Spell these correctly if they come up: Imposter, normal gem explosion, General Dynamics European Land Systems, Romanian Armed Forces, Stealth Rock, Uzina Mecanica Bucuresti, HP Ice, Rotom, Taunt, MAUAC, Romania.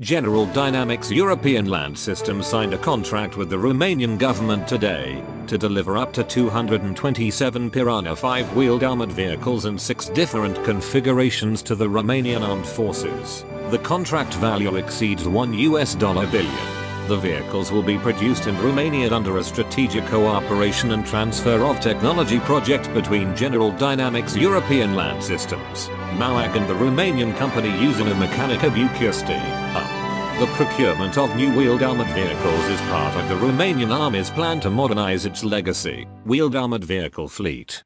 General Dynamics European Land Systems signed a contract with the Romanian government today to deliver up to 227 Piranha 5-wheeled armored vehicles in 6 different configurations to the Romanian Armed Forces. The contract value exceeds $1 billion. The vehicles will be produced in Romania under a strategic cooperation and transfer of technology project between General Dynamics European Land Systems, MAUAC, and the Romanian company Uzina Mecanica Bucuresti. The procurement of new wheeled armored vehicles is part of the Romanian Army's plan to modernize its legacy wheeled armored vehicle fleet.